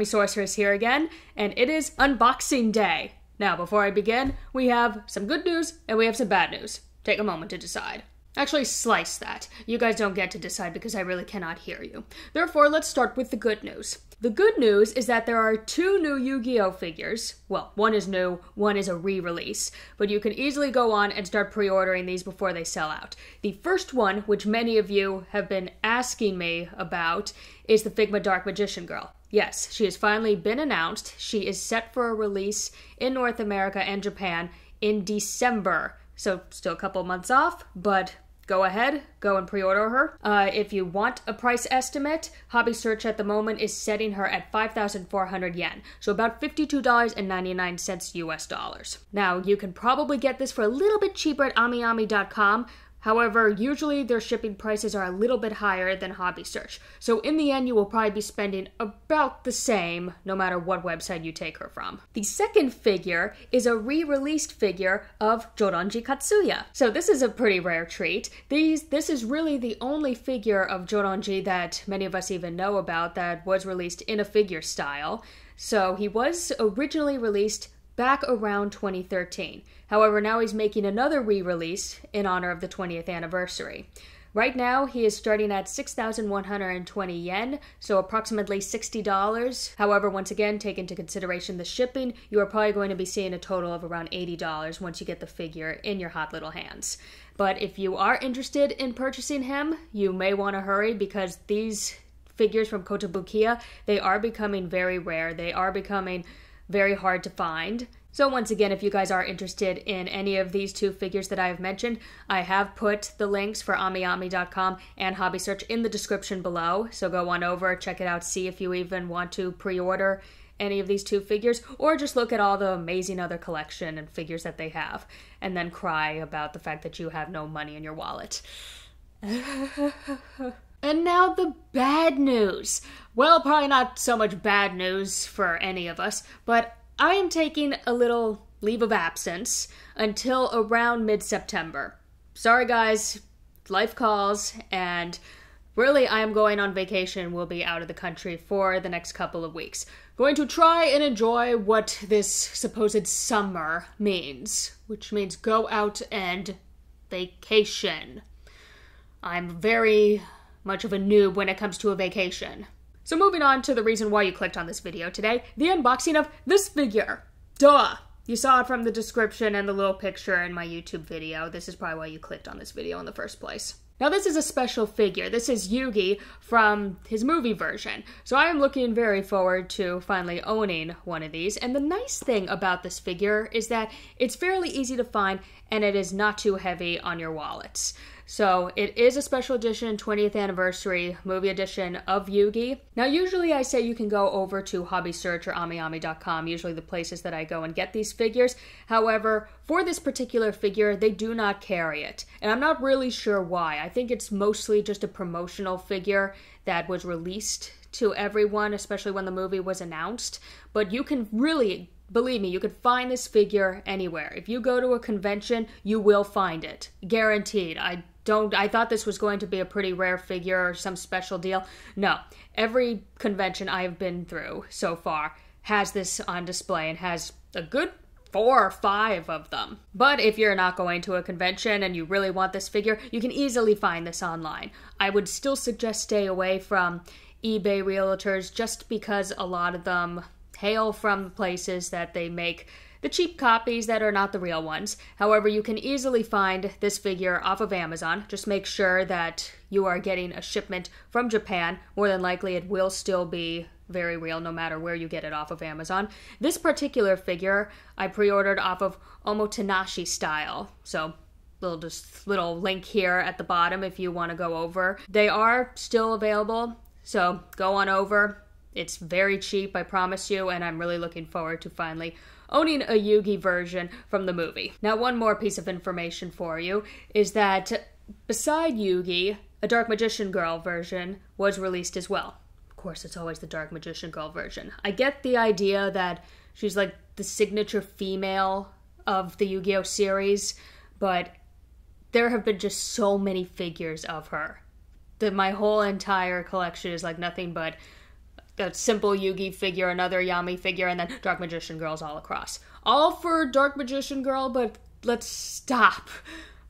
Yami Sorceress here again, and it is unboxing day. Now, before I begin, we have some good news and we have some bad news. Take a moment to decide. Actually, slice that. You guys don't get to decide because I really cannot hear you. Therefore, let's start with the good news. The good news is that there are two new Yu-Gi-Oh! Figures. Well, one is new, one is a re-release, but you can easily go on and start pre-ordering these before they sell out. The first one, which many of you have been asking me about, is the Figma Dark Magician Girl. Yes, she has finally been announced. She is set for a release in North America and Japan in December. So still a couple months off, but go ahead, go and pre-order her. If you want a price estimate, Hobby Search at the moment is setting her at 5,400 yen, so about $52.99 US dollars. Now, you can probably get this for a little bit cheaper at AmiAmi.com. However, usually their shipping prices are a little bit higher than Hobby Search. So in the end, you will probably be spending about the same, no matter what website you take her from. The second figure is a re-released figure of Joranji Katsuya. So this is a pretty rare treat. This is really the only figure of Joranji that many of us even know about that was released in a figure style. So he was originally released back around 2013. However, now he's making another re-release in honor of the 20th anniversary. Right now, he is starting at 6,120 yen, so approximately $60. However, once again, take into consideration the shipping, you are probably going to be seeing a total of around $80 once you get the figure in your hot little hands. But if you are interested in purchasing him, you may want to hurry because these figures from Kotobukiya, they are becoming very rare. They are becoming very hard to find. So once again, if you guys are interested in any of these two figures that I have mentioned, I have put the links for AmiAmi.com and Hobby Search in the description below. So go on over, check it out, see if you even want to pre-order any of these two figures, or just look at all the amazing other collection and figures that they have, and then cry about the fact that you have no money in your wallet. And now the bad news. Well, probably not so much bad news for any of us, but I am taking a little leave of absence until around mid-September. Sorry guys, life calls, and really I am going on vacation. We'll be out of the country for the next couple of weeks. Going to try and enjoy what this supposed summer means, which means go out and vacation. I'm very much of a noob when it comes to a vacation. So moving on to the reason why you clicked on this video today, the unboxing of this figure. Duh! You saw it from the description and the little picture in my YouTube video. This is probably why you clicked on this video in the first place. Now this is a special figure. This is Yugi from his movie version. So I am looking very forward to finally owning one of these. And the nice thing about this figure is that it's fairly easy to find and it is not too heavy on your wallets. So it is a special edition, 20th anniversary movie edition of Yugi. Now usually I say you can go over to Hobby Search or AmiAmi.com, usually the places that I go and get these figures. However, for this particular figure, they do not carry it. And I'm not really sure why. I think it's mostly just a promotional figure that was released to everyone, especially when the movie was announced. But you can really, believe me, you could find this figure anywhere. If you go to a convention, you will find it. Guaranteed. I thought this was going to be a pretty rare figure or some special deal. No. Every convention I have been through so far has this on display and has a good 4 or 5 of them. But if you're not going to a convention and you really want this figure, you can easily find this online. I would still suggest stay away from eBay realtors just because a lot of them hail from places that they make the cheap copies that are not the real ones. However, you can easily find this figure off of Amazon. Just make sure that you are getting a shipment from Japan. More than likely, it will still be very real no matter where you get it off of Amazon. This particular figure I pre-ordered off of Omotenashi style. So little link here at the bottom if you want to go over. They are still available, so go on over. It's very cheap, I promise you, and I'm really looking forward to finally owning a Yugi version from the movie. Now, one more piece of information for you is that beside Yugi, a Dark Magician Girl version was released as well. Of course, it's always the Dark Magician Girl version. I get the idea that she's like the signature female of the Yu-Gi-Oh! Series, but there have been just so many figures of her that my whole entire collection is like nothing but a simple Yugi figure, another Yami figure, and then Dark Magician Girls all across. All for Dark Magician Girl, but let's stop.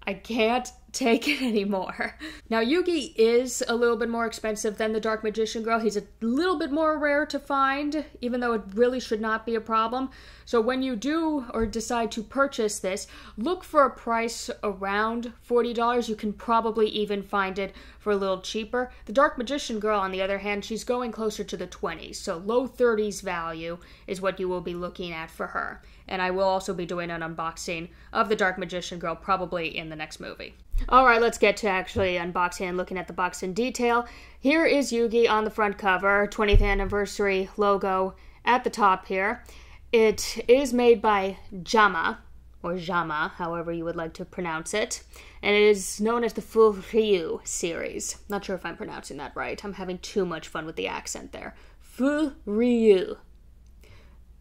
I can't take it anymore. Now, Yugi is a little bit more expensive than the Dark Magician Girl. He's a little bit more rare to find, even though it really should not be a problem. So when you do or decide to purchase this, look for a price around $40. You can probably even find it for a little cheaper. The Dark Magician Girl, on the other hand, she's going closer to the 20s, so low 30s value is what you will be looking at for her. And I will also be doing an unboxing of the Dark Magician Girl probably in the next movie. All right, let's get to actually unboxing and looking at the box in detail. Here is Yugi on the front cover, 20th anniversary logo at the top here. It is made by Jama, or Jama, however you would like to pronounce it. And it is known as the FuRyu series. Not sure if I'm pronouncing that right. I'm having too much fun with the accent there. FuRyu.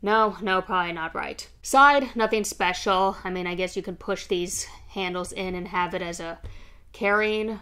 No, probably not right. Side, nothing special. I mean, I guess you can push these handles in and have it as a carrying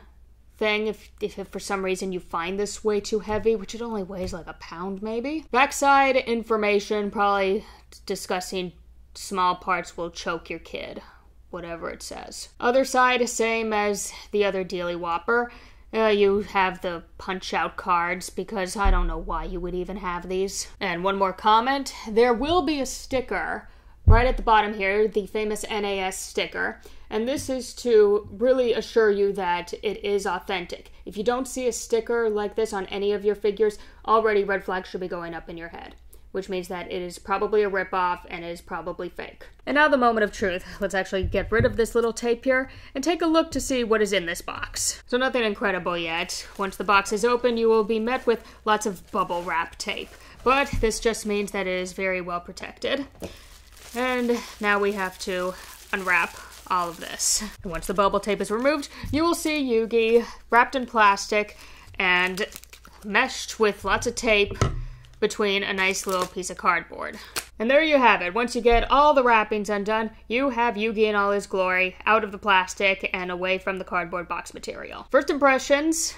thing if for some reason you find this way too heavy, which it only weighs like a pound maybe. Backside information, probably discussing small parts will choke your kid, whatever it says. Other side, same as the other Dealy Whopper. You have the punch-out cards, because I don't know why you would even have these. And one more comment. There will be a sticker right at the bottom here, the famous NAS sticker. And this is to really assure you that it is authentic. If you don't see a sticker like this on any of your figures, already red flags should be going up in your head, which means that it is probably a ripoff and is probably fake. And now the moment of truth. Let's actually get rid of this little tape here and take a look to see what is in this box. So nothing incredible yet. Once the box is open, you will be met with lots of bubble wrap tape. But this just means that it is very well protected. And now we have to unwrap all of this. And once the bubble tape is removed, you will see Yugi wrapped in plastic and meshed with lots of tape between a nice little piece of cardboard. And there you have it. Once you get all the wrappings undone, you have Yugi in all his glory, out of the plastic and away from the cardboard box material. First impressions,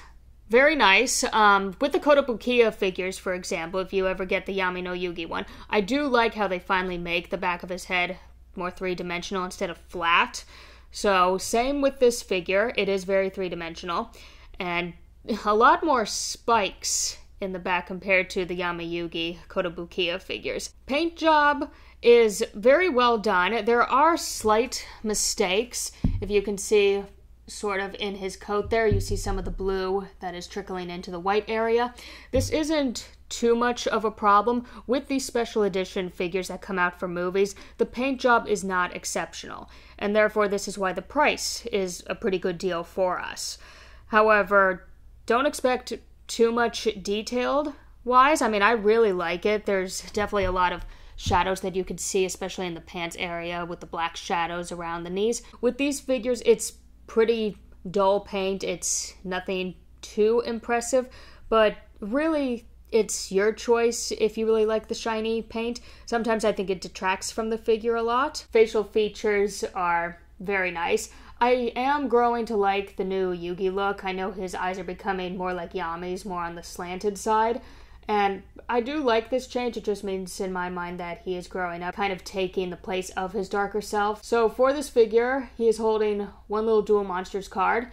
very nice. With the Kotobukiya figures, for example, if you ever get the Yami no Yugi one, I do like how they finally make the back of his head more three-dimensional instead of flat. So same with this figure. It is very three-dimensional. And a lot more spikes in the back compared to the Yami Yugi Kotobukiya figures. Paint job is very well done. There are slight mistakes. If you can see sort of in his coat there, you see some of the blue that is trickling into the white area. This isn't too much of a problem. With these special edition figures that come out for movies, the paint job is not exceptional, and therefore this is why the price is a pretty good deal for us. However, don't expect too much detailed wise. I mean, I really like it. There's definitely a lot of shadows that you could see, especially in the pants area with the black shadows around the knees. With these figures, it's pretty dull paint. It's nothing too impressive, but really it's your choice if you really like the shiny paint. Sometimes I think it detracts from the figure a lot. Facial features are very nice. I am growing to like the new Yugi look. I know his eyes are becoming more like Yami's, more on the slanted side. And I do like this change. It just means in my mind that he is growing up, kind of taking the place of his darker self. So for this figure, he is holding one little Duel Monsters card.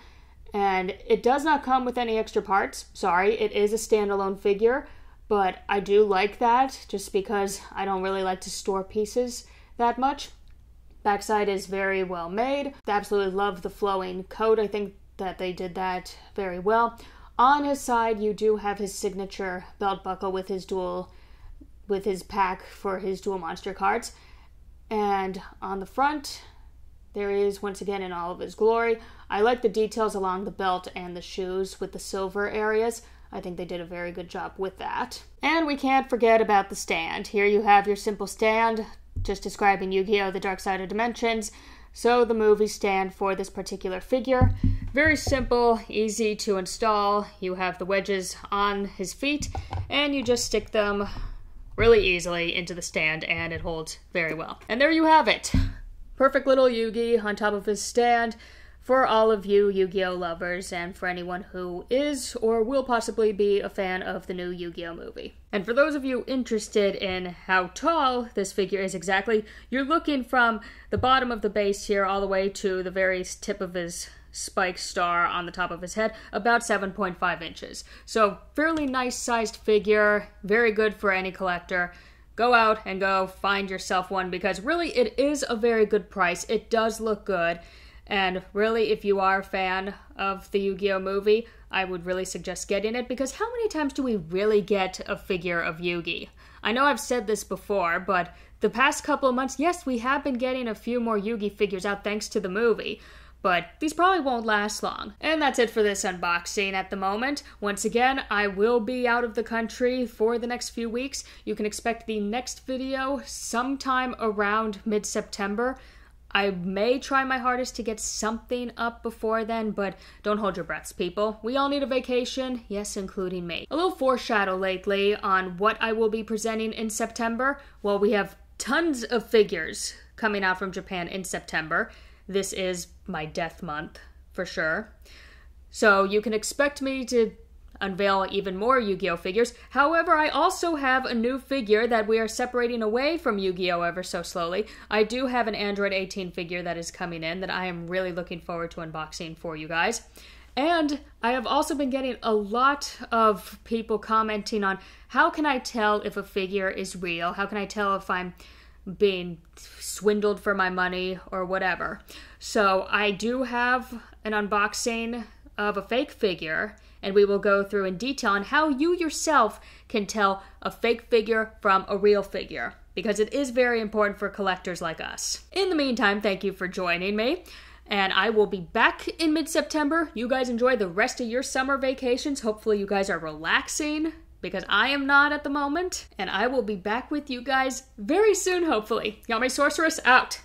And it does not come with any extra parts. Sorry, it is a standalone figure. But I do like that just because I don't really like to store pieces that much. Backside is very well made. I absolutely love the flowing coat. I think that they did that very well. On his side, you do have his signature belt buckle with his dual, with his pack for his dual monster cards. And on the front, there is, once again, in all of his glory. I like the details along the belt and the shoes with the silver areas. I think they did a very good job with that. And we can't forget about the stand. Here you have your simple stand, just describing Yu-Gi-Oh! The Dark Side of Dimensions, so the movie stand for this particular figure. Very simple, easy to install. You have the wedges on his feet, and you just stick them really easily into the stand, and it holds very well. And there you have it. Perfect little Yugi on top of his stand for all of you Yu-Gi-Oh! Lovers, and for anyone who is or will possibly be a fan of the new Yu-Gi-Oh! Movie. And for those of you interested in how tall this figure is exactly, you're looking from the bottom of the base here all the way to the very tip of his spike star on the top of his head, about 7.5 inches. So fairly nice sized figure, very good for any collector. Go out and go find yourself one because really it is a very good price. It does look good. And really, if you are a fan of the Yu-Gi-Oh! Movie, I would really suggest getting it because how many times do we really get a figure of Yugi? I know I've said this before, but the past couple of months, yes, we have been getting a few more Yugi figures out thanks to the movie, but these probably won't last long. And that's it for this unboxing at the moment. Once again, I will be out of the country for the next few weeks. You can expect the next video sometime around mid-September. I may try my hardest to get something up before then, but don't hold your breaths, people. We all need a vacation, yes, including me. A little foreshadow lately on what I will be presenting in September. Well, we have tons of figures coming out from Japan in September. This is my death month, for sure. So you can expect me to unveil even more Yu-Gi-Oh! Figures. However, I also have a new figure that we are separating away from Yu-Gi-Oh! Ever so slowly. I do have an Android 18 figure that is coming in that I am really looking forward to unboxing for you guys. And I have also been getting a lot of people commenting on how can I tell if a figure is real? How can I tell if I'm being swindled for my money or whatever? So I do have an unboxing of a fake figure, and we will go through in detail on how you yourself can tell a fake figure from a real figure, because it is very important for collectors like us. In the meantime, thank you for joining me, and I will be back in mid-September. You guys enjoy the rest of your summer vacations. Hopefully you guys are relaxing, because I am not at the moment, and I will be back with you guys very soon, hopefully. Yami Sorceress out!